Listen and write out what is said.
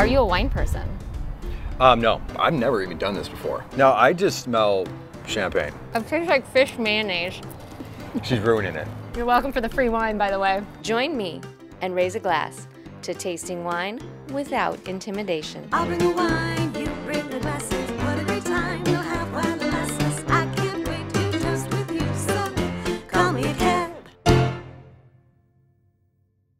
Are you a wine person? No, I've never even done this before. No, I just smell champagne. It tastes like fish mayonnaise. She's ruining it. You're welcome for the free wine, by the way. Join me and raise a glass to tasting wine without intimidation. I'll bring the wine.